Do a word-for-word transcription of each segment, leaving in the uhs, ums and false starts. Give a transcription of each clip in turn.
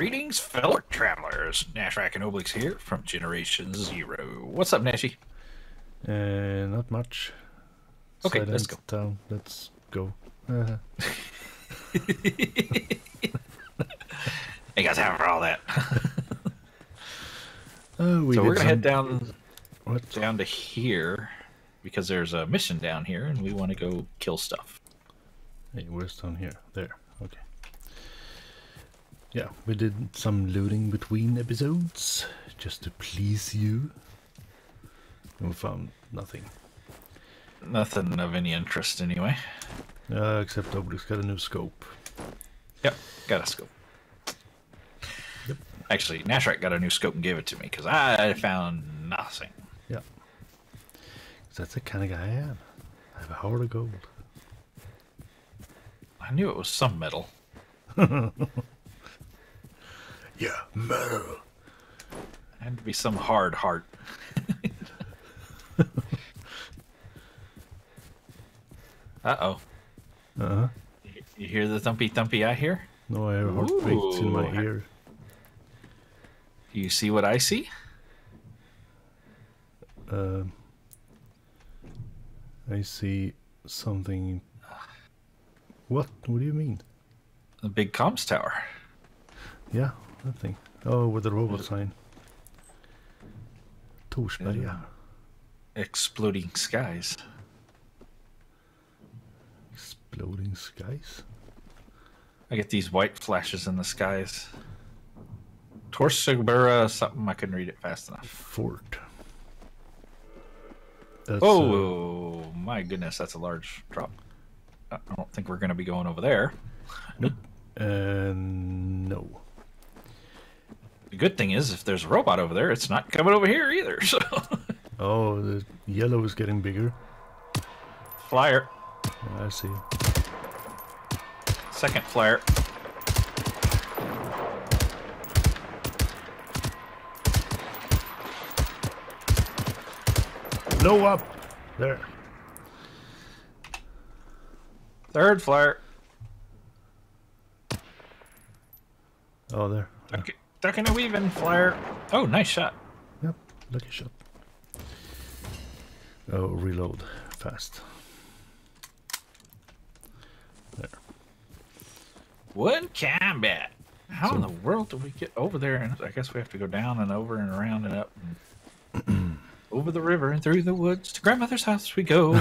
Greetings, fellow travelers. Gnashrakh and Oblyx here from Generation Zero. What's up, Gnashy? Uh, not much. Okay, Silent let's go. Town. Let's go. Uh-huh. Ain't got time for all that. uh, we so we're gonna some... head down, what? down to here because there's a mission down here, and we want to go kill stuff. Hey, where's down here? There. Okay. Yeah, we did some looting between episodes just to please you. And we found nothing. Nothing of any interest, anyway. Uh, except Oblyx got a new scope. Yep, got a scope. Yep. Actually, Nashrat got a new scope and gave it to me because I found nothing. Yeah. That's the kind of guy I am. I have a heart of gold. I knew it was some metal. Yeah, metal. I had to be some hard heart. Uh-oh. Uh-huh. You hear the thumpy thumpy I hear? No, I have heartbeats in my ear. Do you see what I see? Uh, I see something. What? What do you mean? The big comms tower. Yeah. That thing. Oh, with the robot sign. Torsbergia. Exploding skies. Exploding skies? I get these white flashes in the skies. Torsbergia something, I couldn't read it fast enough. Fort. That's oh, a... my goodness, that's a large drop. I don't think we're going to be going over there. Nope. uh, no. The good thing is, if there's a robot over there, it's not coming over here either. So. Oh, the yellow is getting bigger. Flyer. Yeah, I see. Second flyer. Blow up. There. Third flyer. Oh, there. Okay. Ducking and weaving, flyer. Oh, nice shot. Yep, lucky shot. Oh, reload fast. There. One combat. How so, in the world do we get over there? And I guess we have to go down and over and around and up. And over the river and through the woods to grandmother's house we go.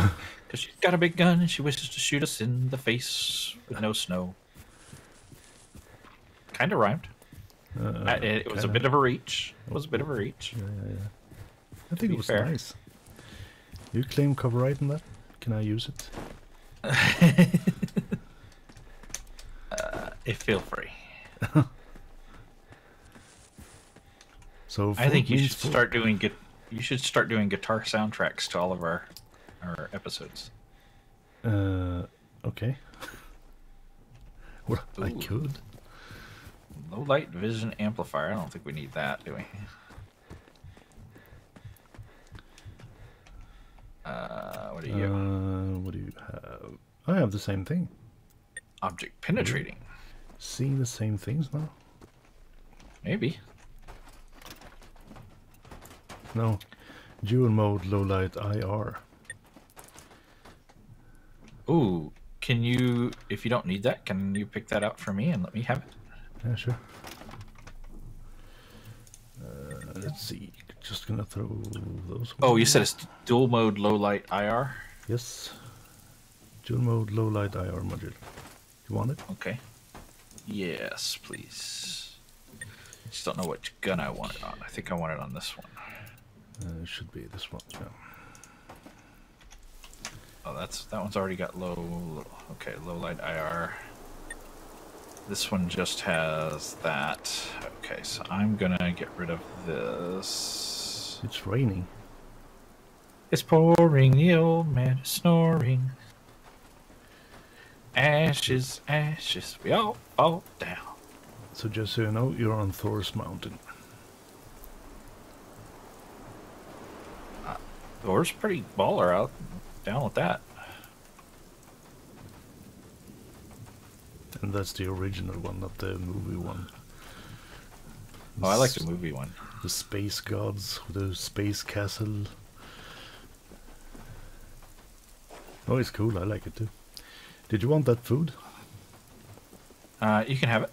Because she's got a big gun and she wishes to shoot us in the face with no snow. Kind of rhymed. Uh, uh, it it was a bit of a reach. It was a bit of a reach. Yeah, yeah, yeah. I think it was fair. Nice. You claim copyright in that? Can I use it? uh, it feel free. So I think you should four. start doing gu you should start doing guitar soundtracks to all of our our episodes. Uh, okay. Well, ooh. I could. Low light vision amplifier. I don't think we need that, do we? Uh, what do you? Uh, what do you have? I have the same thing. Object penetrating. Seeing the same things now? Maybe. No. Dual mode, low light, I R. Ooh, can you? If you don't need that, can you pick that up for me and let me have it? Yeah, sure. Uh, let's see. Just gonna throw those. Oh, you said it's dual mode low light I R? Yes. Dual mode low light I R module. You want it? Okay. Yes, please. Just don't know which gun I want it on. I think I want it on this one. Uh, it should be this one. Yeah. Oh, that's that one's already got low. low okay, low light I R. This one just has that. Okay, so I'm gonna get rid of this. It's raining. It's pouring, the old man is snoring. Ashes, ashes, we all fall down. So just so you know, you're on Thor's Mountain. Uh, Thor's pretty baller out. Down with that. And that's the original one, not the movie one. Oh, I like the movie one. The space gods, the space castle. Oh, it's cool. I like it too. Did you want that food? Uh, you can have it.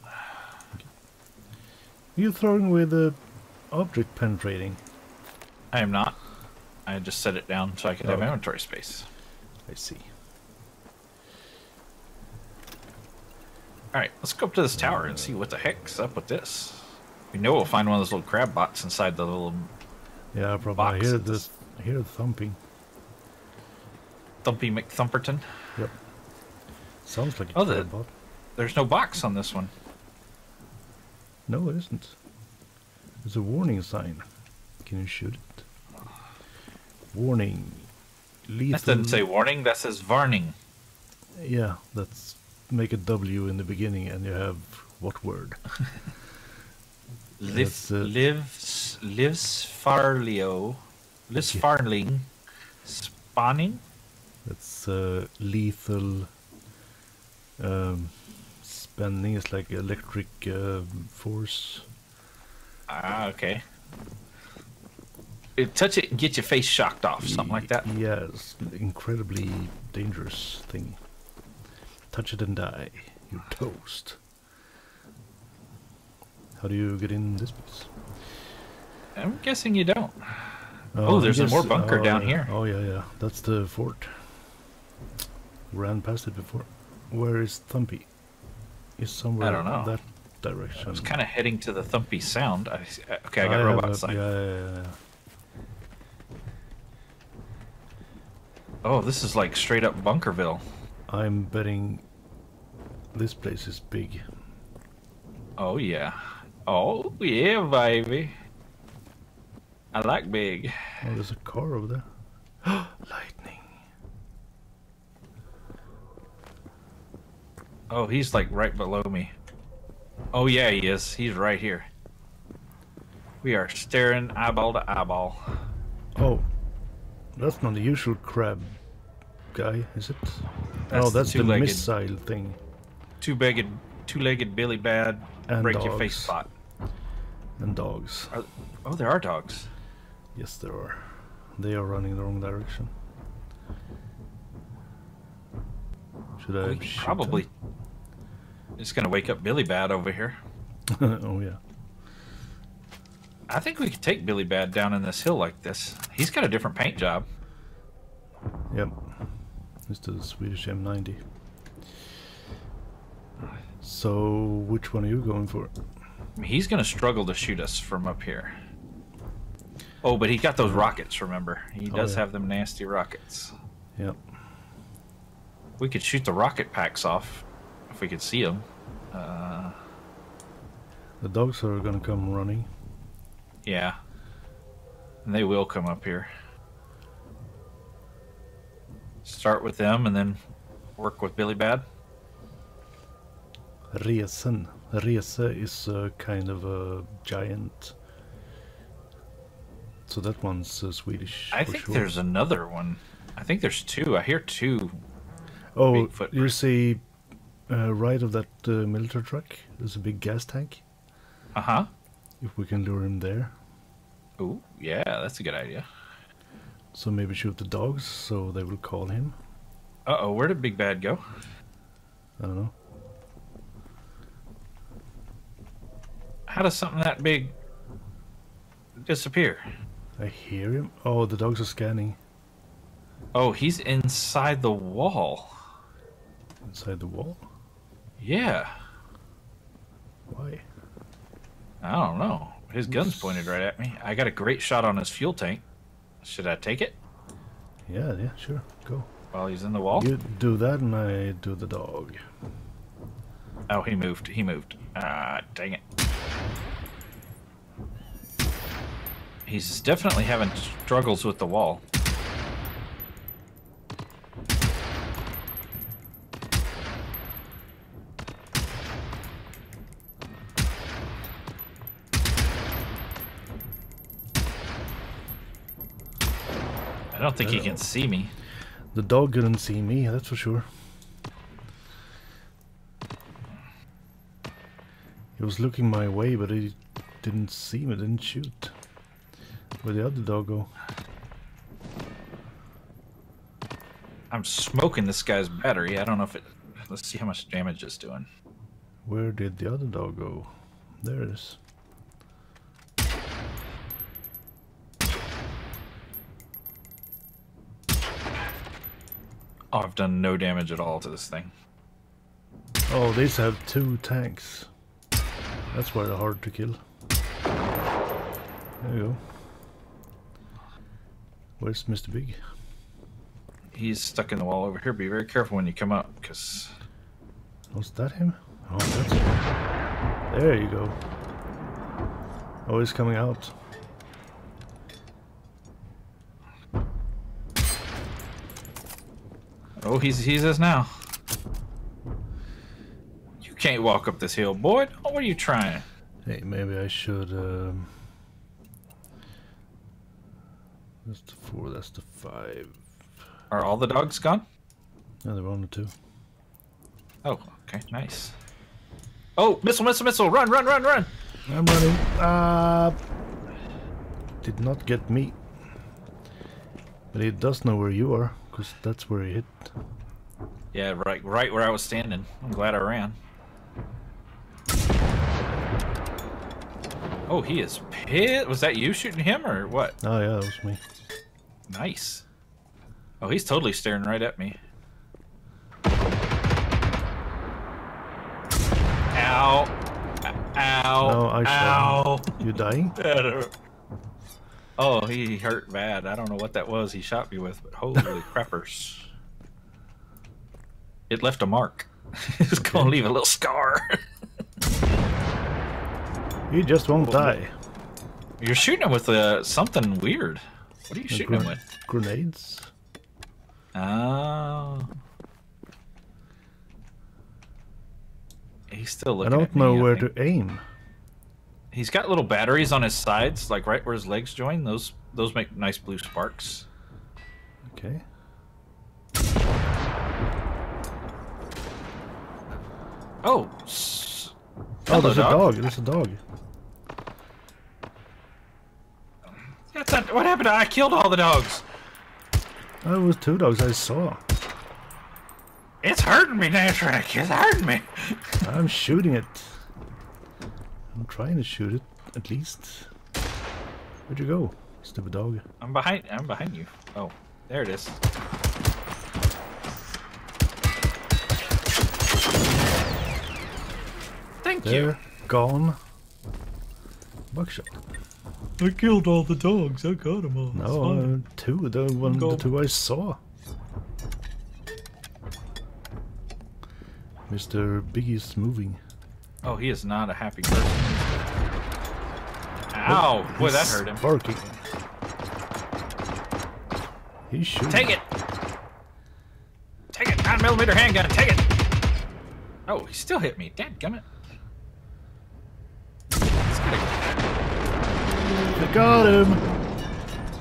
Okay. You're throwing away the object penetrating. I am not. I just set it down so I can oh, have okay. inventory space. I see. Alright, let's go up to this tower and see what the heck's up with this. We know we'll find one of those little crab bots inside the little Yeah, probably. Box. I hear this. I hear thumping. Thumpy McThumperton. Yep. Sounds like a oh, crab the, bot. There's no box on this one. No, it isn't. There's a warning sign. Can you shoot it? Warning. Lethal. That doesn't say warning, that says varning. Yeah, that's... Make a W in the beginning and you have what word? Liv, uh, lives, lives farlio, lives yeah. farling, spawning. That's uh, lethal. Um, spending is like electric uh, force. Ah, okay. It touch it and get your face shocked off, something like that. Yeah, it's an incredibly dangerous thing. Touch it and die. You're toast. How do you get in this place? I'm guessing you don't. Oh, oh there's guess, a more bunker oh, down yeah. here. Oh, yeah, yeah. That's the fort. Ran past it before. Where is Thumpy? Is somewhere I don't know. In that direction. I was kind of heading to the Thumpy sound. I, okay, I got I robot sign. Yeah, yeah, yeah. Oh, this is like straight up Bunkerville. I'm betting this place is big. Oh yeah. Oh yeah, baby. I like big. Oh, there's a car over there. Lightning. Oh, he's like right below me. Oh yeah, he is. He's right here. We are staring eyeball to eyeball. Oh, that's not the usual crab guy, is it? That's oh, that's the, the missile thing. Two-legged, two-legged Billy Bad, and break dogs. Your face spot. And dogs. Are, oh, there are dogs. Yes, there are. They are running the wrong direction. Should I? Shoot probably. Them? It's gonna wake up Billy Bad over here. Oh yeah. I think we could take Billy Bad down in this hill like this. He's got a different paint job. Yep. Mister Swedish M ninety. So, which one are you going for? He's going to struggle to shoot us from up here. Oh, but he got those rockets, remember? He does oh, yeah. have them nasty rockets. Yep. We could shoot the rocket packs off if we could see them. Uh... The dogs are going to come running. Yeah. And they will come up here. Start with them and then work with Billy Bad. Riesen. Riesen is uh, kind of a giant. So that one's uh, Swedish. I think sure. there's another one. I think there's two. I hear two. Oh, you see uh, right of that uh, military truck, there's a big gas tank. Uh-huh. If we can lure him there. Ooh, yeah, that's a good idea. So maybe shoot the dogs, so they will call him. Uh-oh, where did Big Bad go? I don't know. How does something that big disappear? I hear him. Oh, the dogs are scanning. Oh, he's inside the wall. Inside the wall? Yeah. Why? I don't know. His gun's pointed right at me. I got a great shot on his fuel tank. Should I take it? Yeah, yeah, sure. Go. While he's in the wall? You do that and I do the dog. Oh, he moved. He moved. Ah, dang it. He's definitely having struggles with the wall. I don't think he can see me. The dog couldn't see me, that's for sure. He was looking my way, but he didn't see me, didn't shoot. Where'd the other dog go? I'm smoking this guy's battery. I don't know if it... Let's see how much damage it's doing. Where did the other dog go? There it is. Oh, I've done no damage at all to this thing. Oh, these have two tanks. That's why they're hard to kill. There you go. Where's Mister Big? He's stuck in the wall over here. Be very careful when you come up, because... Was that him? Oh, that's him. There you go. Oh, he's coming out. Oh, he's he's us now. You can't walk up this hill, boy. Oh, what are you trying? Hey, maybe I should... Um... That's the four, that's the five. Are all the dogs gone? No, they're only two. Oh, okay, nice. Oh, missile, missile, missile! Run, run, run, run! I'm running. Uh, did not get me. But he does know where you are, because that's where he hit. Yeah, right, right where I was standing. I'm glad I ran. Oh, he is pissed. Was that you shooting him, or what? Oh, yeah, that was me. Nice. Oh, he's totally staring right at me. Ow. Ow. No, I Ow. You dying? Oh, he hurt bad. I don't know what that was he shot me with, but holy crappers. It left a mark. It's okay. Gonna leave a little scar. You just won't die. You're shooting him with uh, something weird. What are you a shooting him with? Grenades? Oh. He's still looking. I don't know where to aim. He's got little batteries on his sides, like right where his legs join. Those those make nice blue sparks. Okay. Oh. Oh, there's a dog. There's a dog. That's not, what happened? I killed all the dogs. It was two dogs I saw. It's hurting me, Gnashrakh. It's hurting me. I'm shooting it. I'm trying to shoot it, at least. Where'd you go, stupid dog? I'm behind. I'm behind you. Oh, there it is. Thank They're you. Gone. Buckshot. I killed all the dogs. I got them all. No, uh, two. The one, the two I saw. Mister Biggie's moving. Oh, he is not a happy person. Ow! Oh, boy, that hurt him. Barking. He should take it. Take it. Nine millimeter handgun. Take it. Oh, he still hit me. Dadgummit. I got him!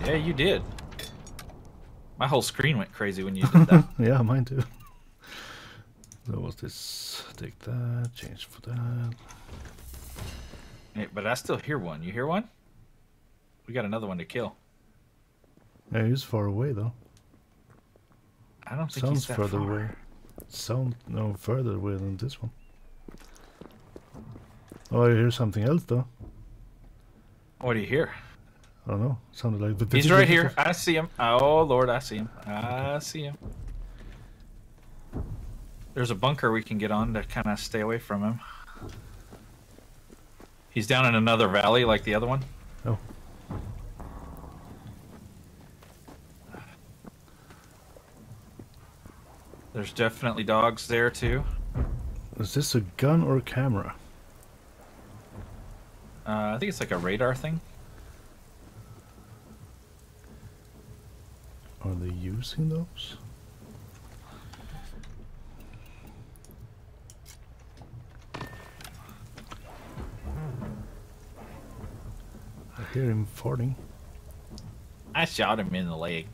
Yeah, you did. My whole screen went crazy when you did that. Yeah, mine too. So what's this? Take that, change for that. Hey, but I still hear one. You hear one? We got another one to kill. Yeah, he's far away though. I don't think he's that far. Sounds further away. Sound no further away than this one. Oh, I hear something else though. What do you hear? I don't know. Sounded like the. He's right here. I see him. Oh Lord, I see him. I see him. There's a bunker we can get on to kind of stay away from him. He's down in another valley, like the other one. Oh. There's definitely dogs there too. Is this a gun or a camera? Uh, I think it's like a radar thing. Are they using those? I hear him farting. I shot him in the leg.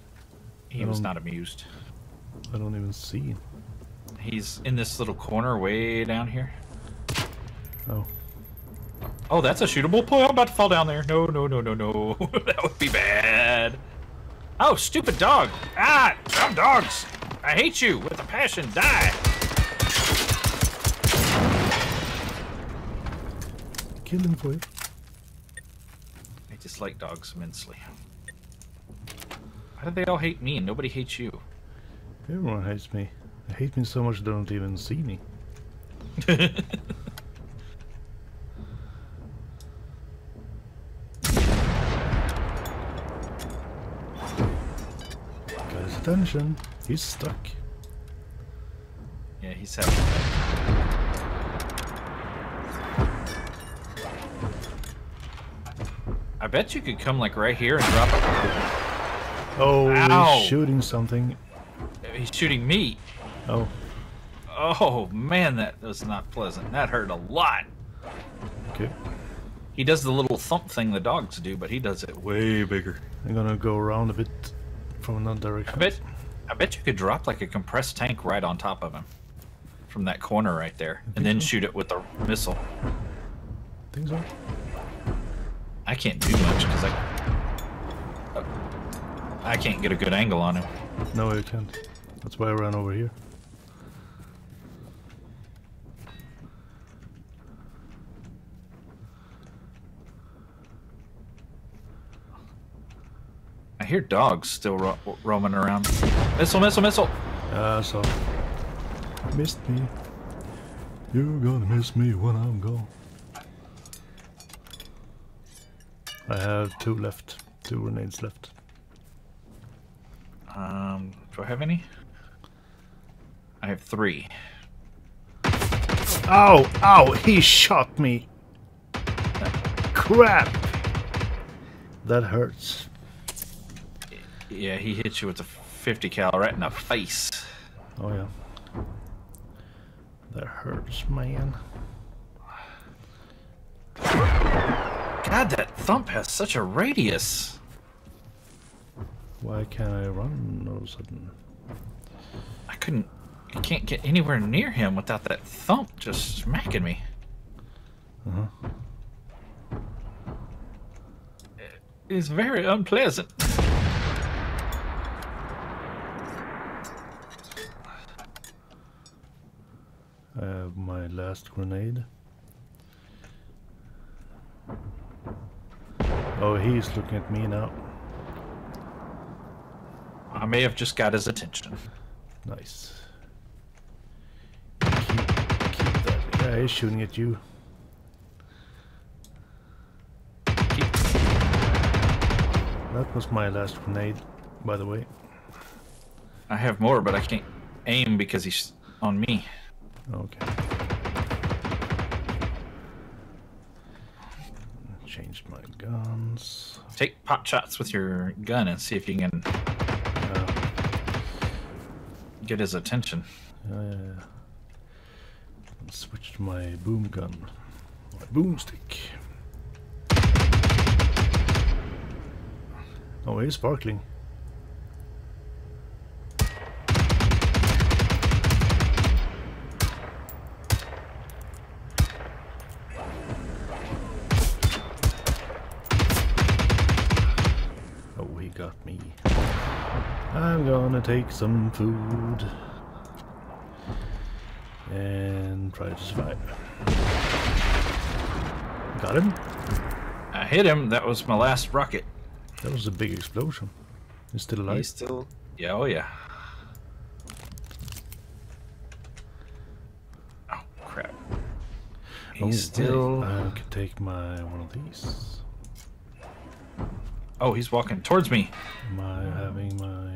He was not amused. I don't even see him. He's in this little corner way down here. Oh. Oh, that's a shootable pole? I'm about to fall down there. No, no, no, no, no. That would be bad. Oh, stupid dog. Ah, dumb dogs. I hate you with a passion. Die. Kill him, boy. I dislike dogs immensely. Why do they all hate me and nobody hates you? Everyone hates me. They hate me so much they don't even see me. Got his attention. He's stuck. Yeah, he's happy. I bet you could come like right here and drop it. Oh, ow. He's shooting something. He's shooting me. Oh. Oh, man, that was not pleasant. That hurt a lot. Okay. He does the little thump thing the dogs do, but he does it way bigger. I'm gonna go around a bit from another direction. I bet, I bet you could drop like a compressed tank right on top of him from that corner right there, and then so? shoot it with the missile. I think so. I can't do much because I, I can't get a good angle on him. No, you can't. That's why I ran over here. I hear dogs still ro roaming around. Missile, missile, missile! Uh, so. Missed me. You're gonna miss me when I'm gone. I have two left. Two grenades left. Um, do I have any? I have three. Ow! Ow! He shot me! Crap! That hurts. Yeah, he hit you with a fifty cal right in the face. Oh yeah. That hurts, man. God, that thump has such a radius. Why can't I run all of a sudden? I couldn't... I can't get anywhere near him without that thump just smacking me. Uh-huh. It's very unpleasant. I have my last grenade. Oh, he's looking at me now. I may have just got his attention. Nice. Keep, keep that. Yeah, he's shooting at you. Keep. That was my last grenade, by the way. I have more, but I can't aim because he's on me. Okay. Changed my guns. Take pot shots with your gun and see if you can... get his attention. Yeah, yeah, yeah. Switch to my boom gun. My boomstick. Oh, he's sparkling. Oh, he got me. I'm gonna take some food and try to survive. Got him. I hit him. That was my last rocket. That was a big explosion. He's still alive. He's still. Yeah. Oh yeah. Oh crap. He's oh, still. I can take my one of these. Oh, he's walking towards me. Am I having my...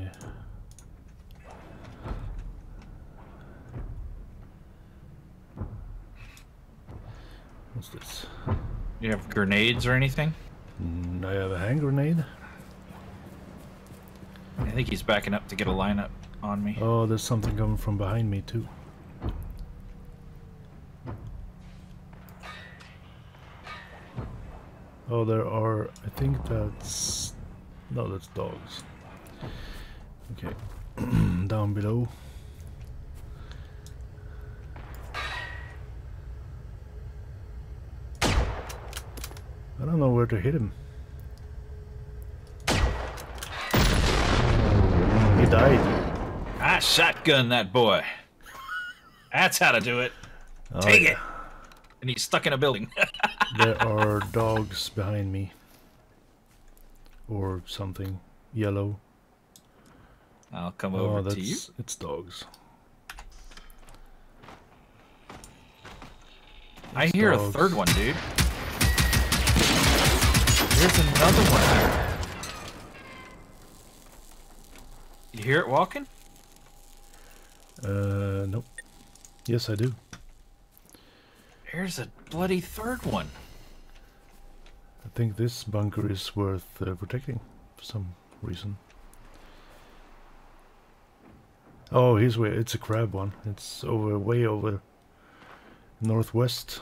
What's this? You have grenades or anything? Mm, I have a hand grenade. I think he's backing up to get a lineup on me. Oh, there's something coming from behind me too. Oh, there are... I think that's... No, that's dogs. Okay. Down below. I don't know where to hit him. He died. I shotgunned that boy. That's how to do it. Oh, Take yeah. it! And he's stuck in a building. There are dogs behind me. Or something yellow. I'll come oh, over that's, to you. It's dogs. It's I hear dogs. a third one, dude. There's another one here. You hear it walking? Uh, nope. Yes, I do. There's a bloody third one. I think this bunker is worth uh, protecting for some reason. Oh, here's where it's a crab one. It's over, way over northwest.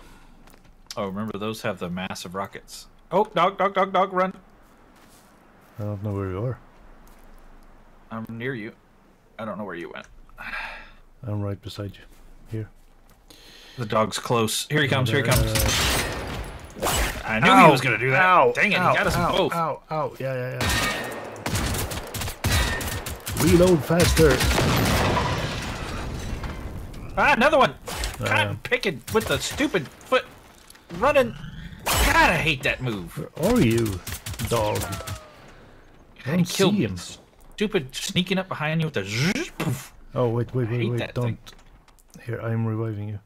Oh, remember those have the massive rockets. Oh, dog, dog, dog, dog, run! I don't know where you are. I'm near you. I don't know where you went. I'm right beside you. Here. The dog's close. Here he comes, here he comes. Uh, I knew ow, he was gonna do that. Ow, Dang it, ow, he got us ow, both. Ow, ow, yeah, yeah, yeah. Reload faster. Ah, another one! Uh, Cotton picking with the stupid foot running. God, I hate that move. Where are you, dog? I, I don't killed see him. Stupid sneaking up behind you with the zzz, poof. Oh, wait, wait, wait, wait, don't. Thing. Here, I am reviving you.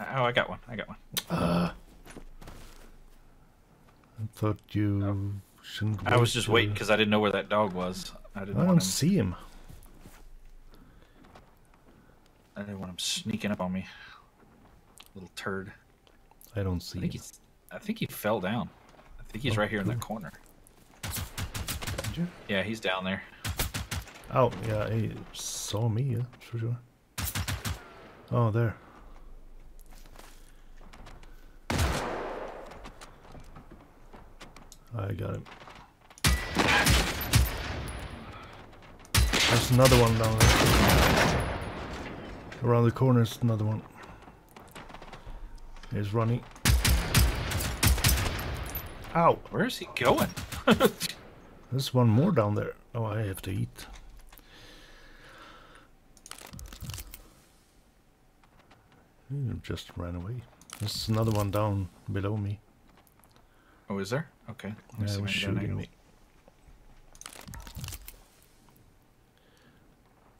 Oh, I got one. I got one. Uh, I thought you no. shouldn't. I was just waiting because I didn't know where that dog was. I didn't. I want don't him. see him. I didn't want him sneaking up on me. Little turd. I don't see I think him. He's, I think he fell down. I think he's oh, right here cool. in that corner. Did you? Yeah, he's down there. Oh, yeah, he saw me, yeah, for sure. Oh, there. I got him. There's another one down there. Around the corner is another one. He's running. Ow! Where is he going? There's one more down there. Oh, I have to eat. Just ran away. There's another one down below me. Oh, is there? Okay. Let's yeah, see shooting me.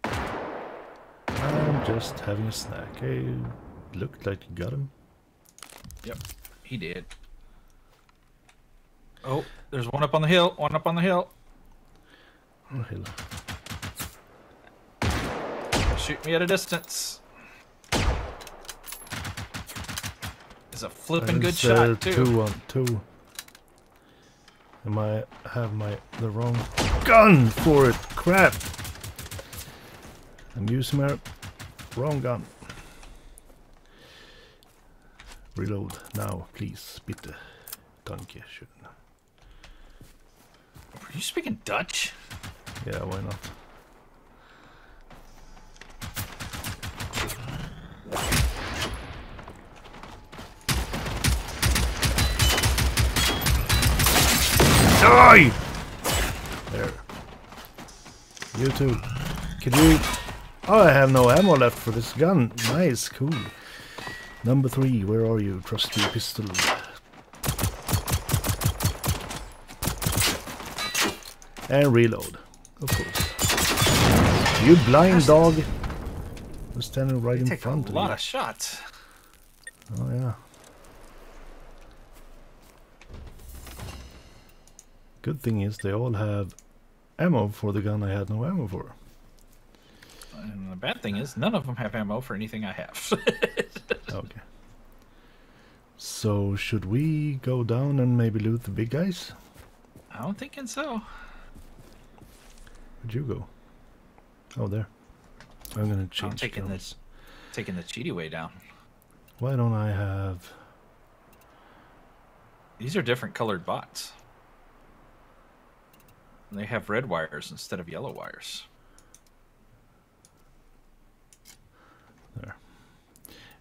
I'm just having a snack. Hey, looked like you got him. Yep, he did. Oh, there's one up on the hill. One up on the hill. Oh, hill. Shoot me at a distance. A flipping good uh, shot too. Two on two. Am I have my the wrong gun for it? Crap! I'm using my wrong gun. Reload now, please. Bitte, danke schön. Are you speaking Dutch? Yeah, why not? Die! There. You too. Can you... Oh, I have no ammo left for this gun. Nice, cool. Number three, where are you? Trusty pistol. And reload. Of course. You blind dog. We're standing right in front of you. A lot of shots. Oh, yeah. Good thing is they all have ammo for the gun I had no ammo for. And the bad thing is none of them have ammo for anything I have. Okay. So should we go down and maybe loot the big guys? I don't think so. Where'd you go? Oh, there. I'm gonna change. I'm taking this, taking the cheaty way down. Why don't I have? These are different colored bots. They have red wires instead of yellow wires. There.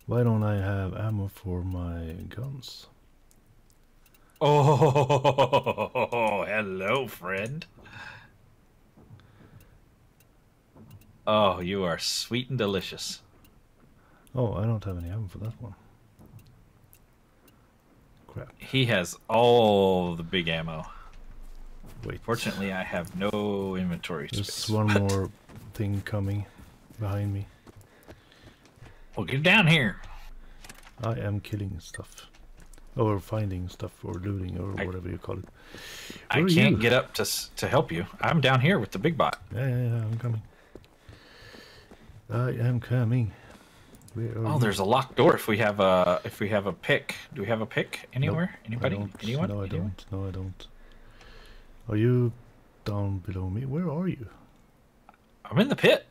Why don't I have ammo for my guns? Oh, hello, friend. Oh, you are sweet and delicious. Oh, I don't have any oven for that one. Crap. He has all the big ammo. Wait. Fortunately, I have no inventory There's space. There's one more thing coming behind me. Well, get down here. I am killing stuff. Or finding stuff, or looting, or I, whatever you call it. Where I can't you? get up to to help you. I'm down here with the big bot. Yeah, yeah, yeah, I'm coming. I am coming. Where are oh, you? There's a locked door. If we have a, if we have a pick, do we have a pick anywhere? Nope, Anybody? I don't. Anyone? No, I Anyone? don't. No, I don't. Are you down below me? Where are you? I'm in the pit.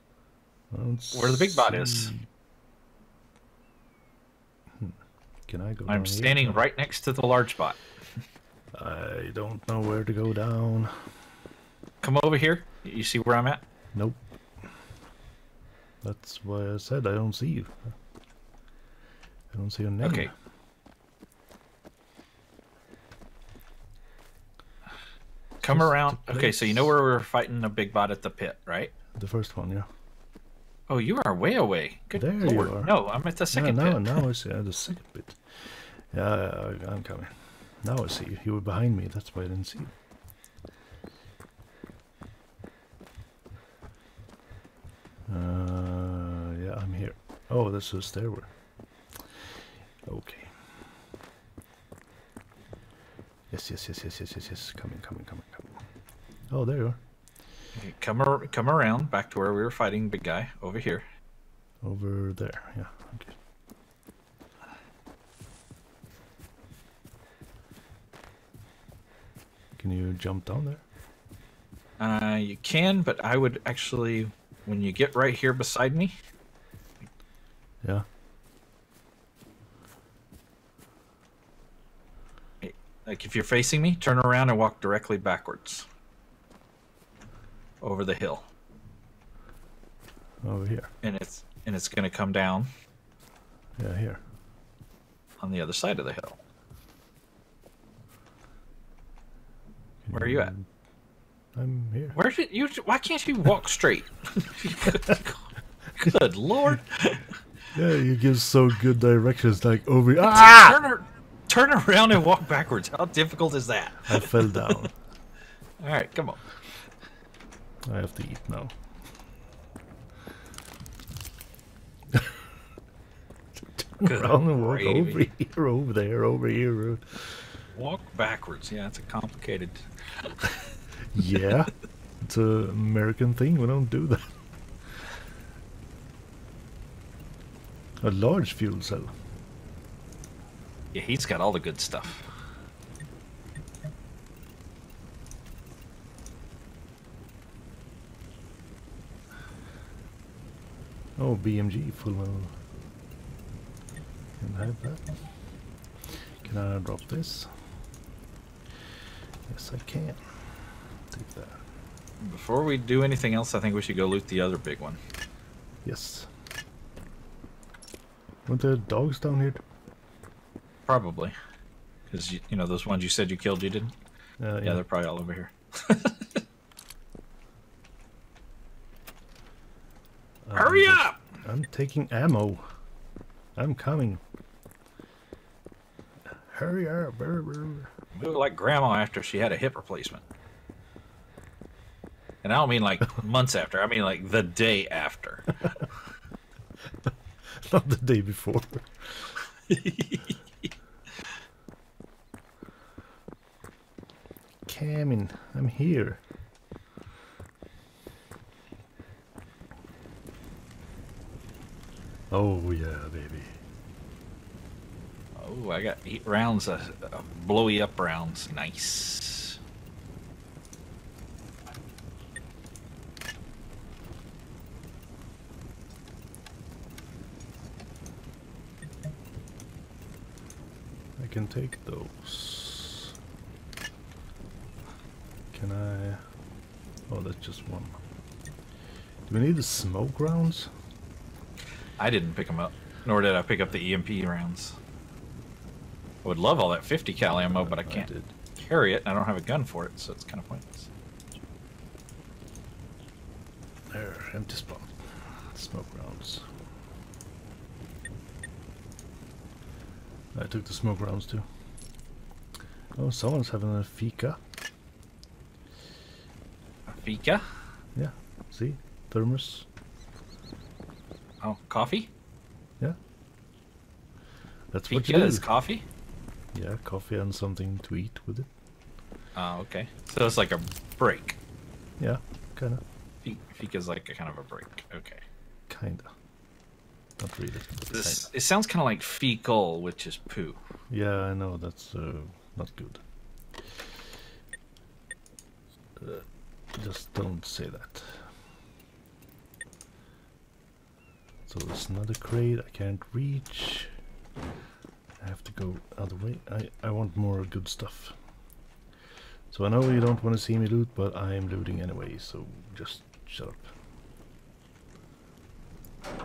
Where the big bot is. Can I go I'm standing here? right next to the large bot. I don't know where to go down. Come over here. You see where I'm at? Nope. That's why I said I don't see you. I don't see your name. Okay. Come Just around. Okay, so you know where we were fighting a big bot at the pit, right? The first one, yeah. Oh, you are way away. Good there Lord. you are. No, I'm at the second yeah, now, bit. Now I see uh, the second bit. Yeah, I, I'm coming. Now I see you. You were behind me. That's why I didn't see you. Uh, yeah, I'm here. Oh, this is a stairway. Okay. Yes, yes, yes, yes, yes, yes, yes. Coming, coming, coming, coming. Oh, there you are. Okay, come, ar come around back to where we were fighting big guy, over here. Over there, yeah. Okay. Can you jump down there? Uh, you can, but I would actually, when you get right here beside me. Yeah. Like if you're facing me, turn around and walk directly backwards. Over the hill. Over here. And it's and it's gonna come down. Yeah, here. On the other side of the hill. Can Where you, are you at? I'm here. Where should you? Why can't you walk straight? Good Lord. Yeah, you give so good directions, like over. Ah! Turn, turn around and walk backwards. How difficult is that? I fell down. All right, come on. I have to eat now. Turn around and walk over here, over there, over here. Walk backwards. Yeah, it's a complicated. Yeah, it's an American thing. We don't do that. A large fuel cell. Yeah, he's got all the good stuff. Oh, B M G full metal. Can I have that? Can I drop this? Yes, I can. Take that. Before we do anything else, I think we should go loot the other big one. Yes. Weren't there dogs down here? Probably. Because, you, you know, those ones you said you killed, you didn't? Uh, yeah. yeah, they're probably all over here. Um, Hurry up! I'm taking ammo. I'm coming. Hurry up. You look like grandma after she had a hip replacement. And I don't mean like months after. I mean like the day after. Not the day before. Camin, I'm here. Oh yeah, baby. Oh, I got eight rounds of, of blowy up rounds. Nice. I can take those. Can I? Oh, that's just one. Do we need the smoke rounds? I didn't pick them up, nor did I pick up the E M P rounds. I would love all that fifty cal ammo, but I can't I carry it, and I don't have a gun for it, so it's kind of pointless. There, empty spot. Smoke rounds. I took the smoke rounds too. Oh, someone's having a fika. A fika? Yeah, see? Thermos. Oh, coffee? Yeah. That's fika what you do. Is coffee? Yeah, coffee and something to eat with it. Oh, okay. So it's like a break. Yeah, kind of. Fika's like a kind of a break. Okay. Kinda. Not really. This, kinda. It sounds kind of like fecal, which is poo. Yeah, I know. That's uh, not good. Uh, just don't say that. So it's another crate. I can't reach. I have to go other way. I, I want more good stuff. So I know you don't want to see me loot, but I am looting anyway, so just shut up. I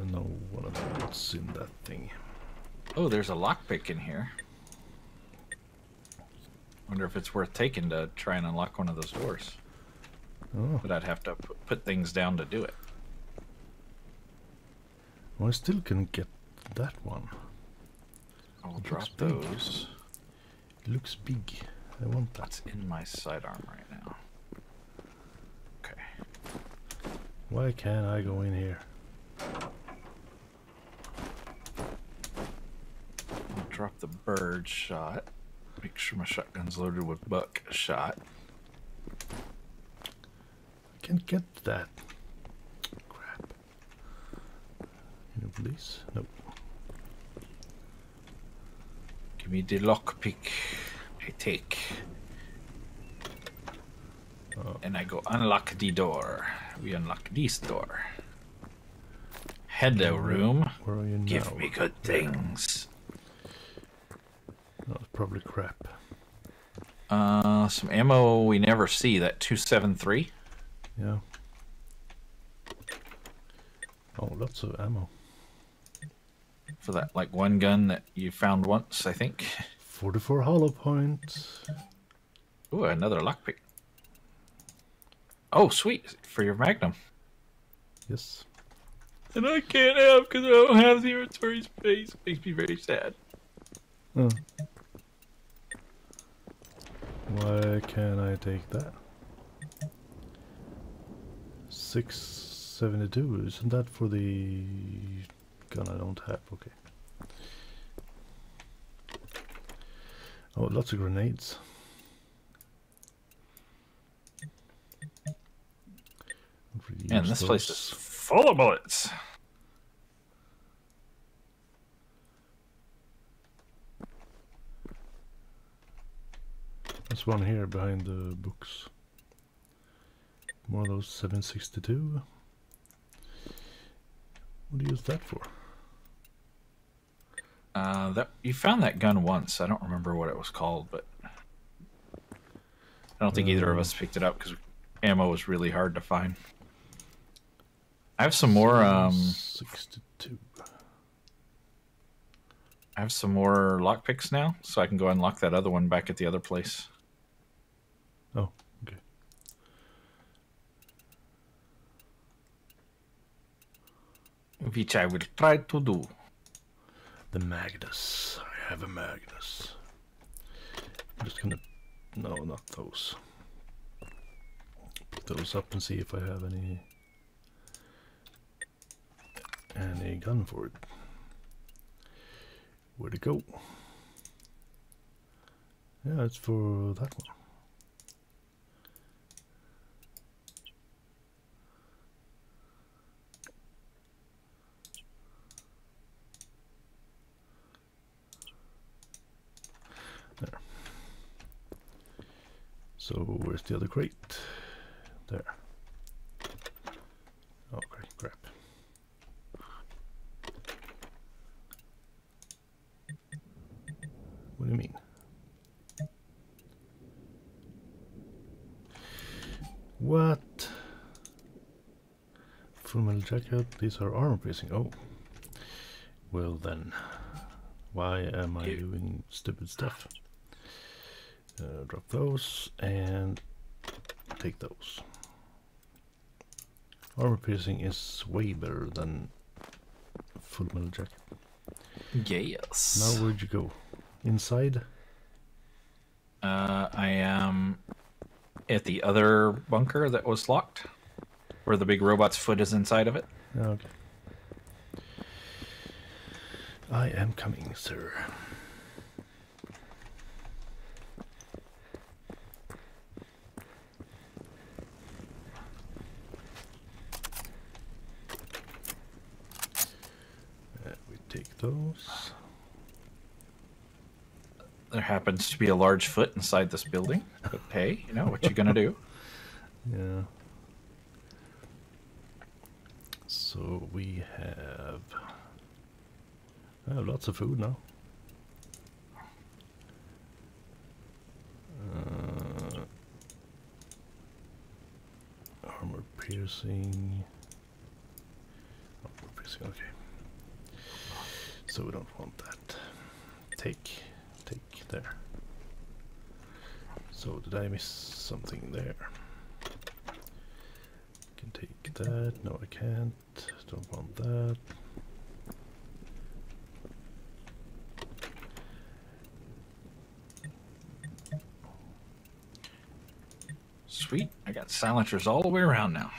don't know what's in that thing. Oh, there's a lockpick in here. Wonder if it's worth taking to try and unlock one of those doors. Oh. But I'd have to put things down to do it. Well, I still can get that one. I'll drop those. It looks big. I want that. That's in my sidearm right now. Okay. Why can't I go in here? I'll drop the bird shot. Make sure my shotgun's loaded with buck shot. I can't get that. Please? Nope. Give me the lockpick. I take. Oh. And I go unlock the door. We unlock this door. Hello room. Where are you now? Give me good things. That's probably crap. Uh, some ammo we never see. That two seven three. Yeah. Oh, lots of ammo. For that, like, one gun that you found once, I think. forty-four hollow points. Ooh, another lockpick. Oh, sweet. For your magnum. Yes. And I can't have because I don't have the inventory space. Makes me very sad. Oh. Why can't I take that? six seventy-two. Isn't that for the... gun I don't have, okay. Oh, lots of grenades. Really and this those. Place is full of bullets. There's one here behind the books. More of those seven sixty-two. What do you use that for? Uh, that you found that gun once. I don't remember what it was called, but I don't think um, either of us picked it up because ammo was really hard to find. I have some more. Um, sixty-two. I have some more lockpicks now, so I can go unlock that other one back at the other place. Oh. Which I will try to do. The Magnus. I have a Magnus. I'm just gonna... No, not those. Pick those up and see if I have any... any gun for it. Where'd it go? Yeah, it's for that one. So where's the other crate? There. Oh, great crap. What do you mean? What? Full metal jacket. These are armor piercing. Oh. Well then. Why am I doing stupid stuff? Uh, drop those and take those. Armor piercing is way better than full metal jacket. Yes. Now where'd you go? Inside? Uh, I am at the other bunker that was locked, where the big robot's foot is inside of it. Okay. I am coming, sir. Those. There happens to be a large foot inside this building, but hey, you know what you're gonna do. Yeah. So we have, I have lots of food now. Uh, armor piercing. Armor piercing. Okay. So we don't want that. Take, take there. So did I miss something there? I can take that. No, I can't. Don't want that. Sweet, I got silencers all the way around now.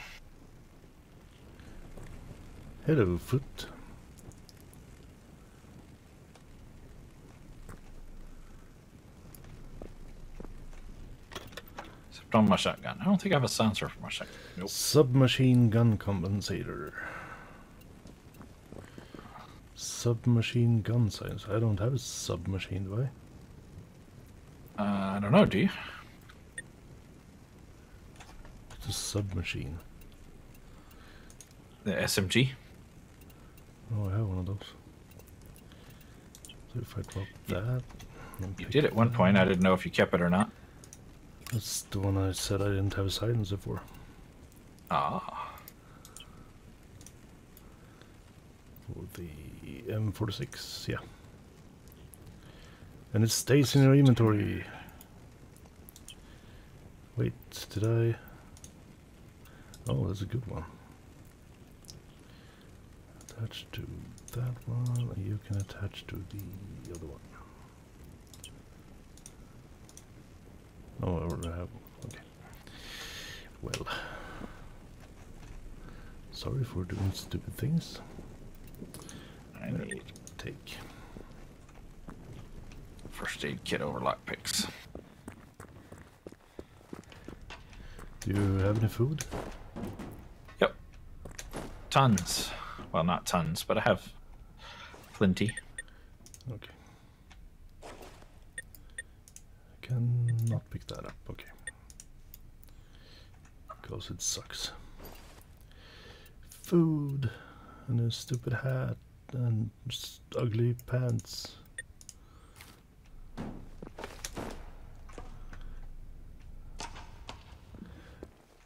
Hello, foot. On my shotgun. I don't think I have a silencer for my shotgun. Nope. Submachine gun compensator. Submachine gun silencer. I don't have a submachine, do I? Uh, I don't know, do you? It's a submachine. The S M G? Oh, I have one of those. So if I drop that... You did at one point. I didn't know if you kept it or not. That's the one I said I didn't have a silencer for. Ah. For the M forty-six, yeah. And it stays in your inventory. Wait, did I... Oh, that's a good one. Attach to that one, and you can attach to the other one. Oh, I already have one. Okay. Well. Sorry for doing stupid things. I need to take first aid kit over lockpicks. Do you have any food? Yep. Tons. Well, not tons, but I have plenty. Okay. Cannot pick that up, okay. Because it sucks. Food and a stupid hat and just ugly pants.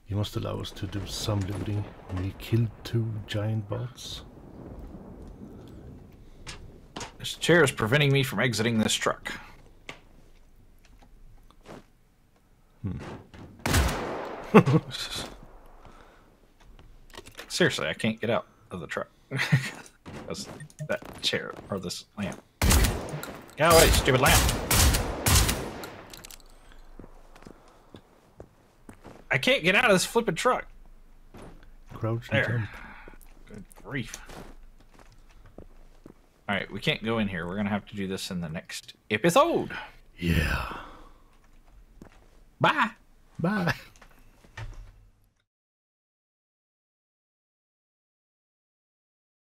You must allow us to do some looting. We killed two giant bots. This chair is preventing me from exiting this truck. Hmm. Seriously, I can't get out of the truck. That chair or this lamp. Get away, stupid lamp! I can't get out of this flippin' truck. Crouch and there. Jump. Good grief! All right, we can't go in here. We're gonna have to do this in the next episode. Yeah. Bye. Bye.